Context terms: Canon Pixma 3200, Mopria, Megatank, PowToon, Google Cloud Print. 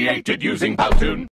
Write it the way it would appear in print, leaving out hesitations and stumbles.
created using PowToon.